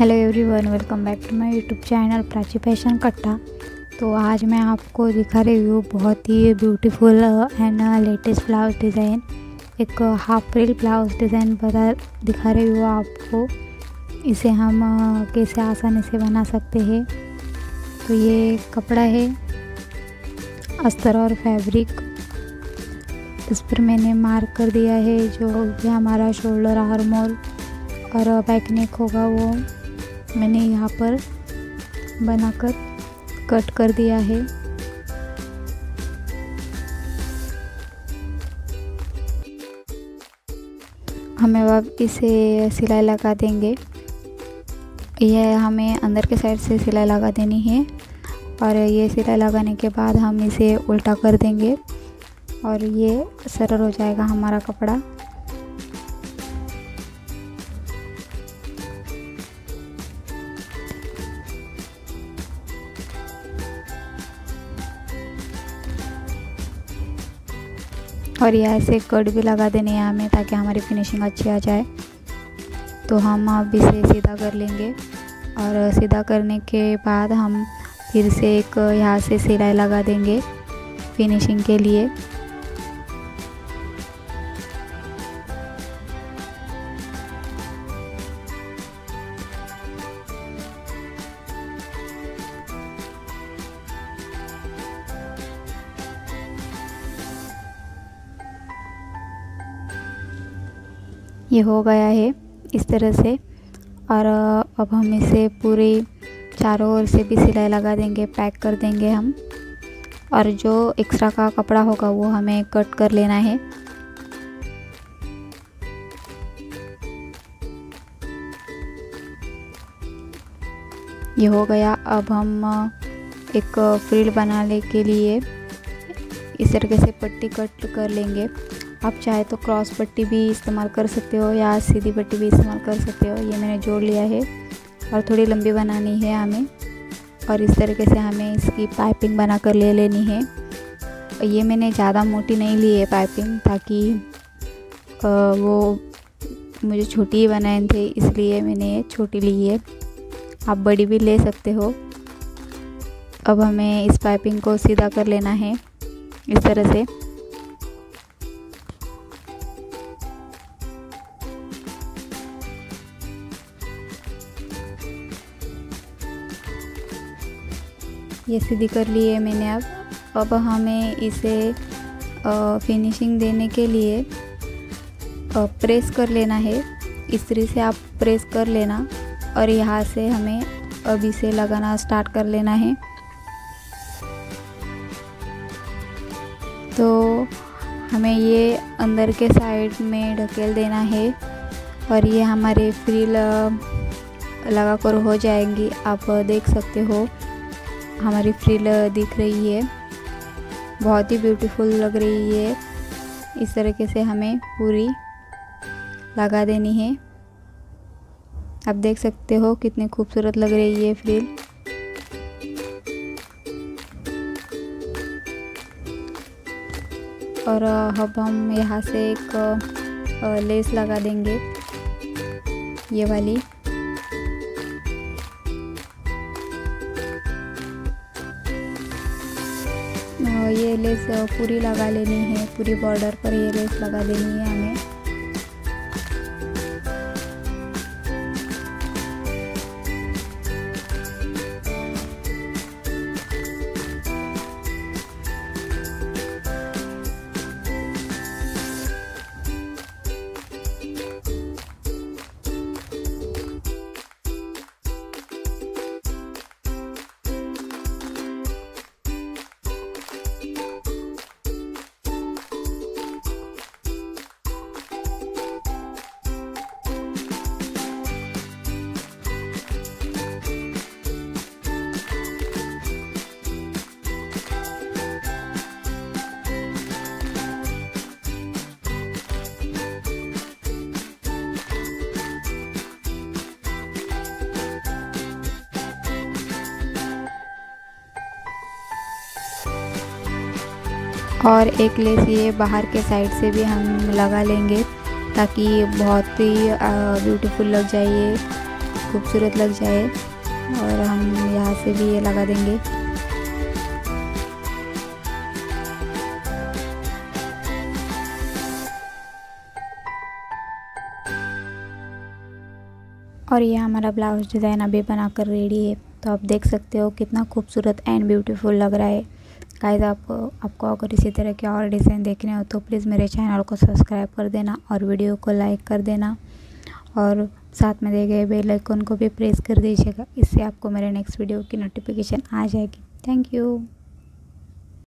Hello everyone, welcome back to my YouTube channel Prachi fashion Katta. तो आज मैं आपको दिखा रही हूँ बहुत ही beautiful and latest blouse design, एक हाफ फ्रिल ब्लाउज डिज़ाइन दिखा रही हूँ आपको। इसे हम कैसे आसानी से बना सकते हैं। तो ये कपड़ा है अस्तर और फैब्रिक, इस पर मैंने मार्क कर दिया है जो कि हमारा शोल्डर आर्म होल और बैक नेक होगा, वो मैंने यहाँ पर बनाकर कट कर दिया है। हमें अब इसे सिलाई लगा देंगे। यह हमें अंदर के साइड से सिलाई लगा देनी है और ये सिलाई लगाने के बाद हम इसे उल्टा कर देंगे और ये सरल हो जाएगा हमारा कपड़ा। और यह ऐसे कट भी लगा देने हैं हमें ताकि हमारी फिनिशिंग अच्छी आ जाए। तो हम अब इसे सीधा कर लेंगे और सीधा करने के बाद हम फिर से एक यहाँ से सिलाई लगा देंगे फिनिशिंग के लिए। ये हो गया है इस तरह से। और अब हम इसे पूरे चारों ओर से भी सिलाई लगा देंगे, पैक कर देंगे हम। और जो एक्स्ट्रा का कपड़ा होगा वो हमें कट कर लेना है। ये हो गया। अब हम एक फ्रिल बनाने के लिए इस तरीके से पट्टी कट कर लेंगे। आप चाहे तो क्रॉस पट्टी भी इस्तेमाल कर सकते हो या सीधी पट्टी भी इस्तेमाल कर सकते हो। ये मैंने जोड़ लिया है और थोड़ी लंबी बनानी है हमें और इस तरीके से हमें इसकी पाइपिंग बना कर ले लेनी है। ये मैंने ज़्यादा मोटी नहीं ली है पाइपिंग, ताकि वो मुझे छोटी ही बनाए थे, इसलिए मैंने छोटी ली है। आप बड़ी भी ले सकते हो। अब हमें इस पाइपिंग को सीधा कर लेना है इस तरह से। ये सीधी कर ली है मैंने। अब हमें इसे फिनिशिंग देने के लिए प्रेस कर लेना है। इस्त्री से आप प्रेस कर लेना और यहाँ से हमें अब इसे लगाना स्टार्ट कर लेना है। तो हमें ये अंदर के साइड में ढकेल देना है और ये हमारे फ्रिल लगा कर हो जाएंगी। आप देख सकते हो हमारी फ्रिल दिख रही है, बहुत ही ब्यूटीफुल लग रही है। इस तरीके से हमें पूरी लगा देनी है। आप देख सकते हो कितनी खूबसूरत लग रही है फ्रिल। और अब हम यहाँ से एक लेस लगा देंगे, ये वाली। ये लेस पूरी लगा लेनी है, पूरी बॉर्डर पर ये लेस लगा देनी है हमें। और एक लेस ये बाहर के साइड से भी हम लगा लेंगे ताकि बहुत ही ब्यूटीफुल लग जाए खूबसूरत लग जाए, और हम यहाँ से भी ये लगा देंगे। और ये हमारा ब्लाउज डिज़ाइन अभी बनाकर रेडी है। तो आप देख सकते हो कितना खूबसूरत एंड ब्यूटीफुल लग रहा है। गाइस आपको अगर इसी तरह के और डिज़ाइन देखने हो तो प्लीज़ मेरे चैनल को सब्सक्राइब कर देना और वीडियो को लाइक कर देना, और साथ में दिए गए बेल आइकन को भी प्रेस कर दीजिएगा। इससे आपको मेरे नेक्स्ट वीडियो की नोटिफिकेशन आ जाएगी। Thank you.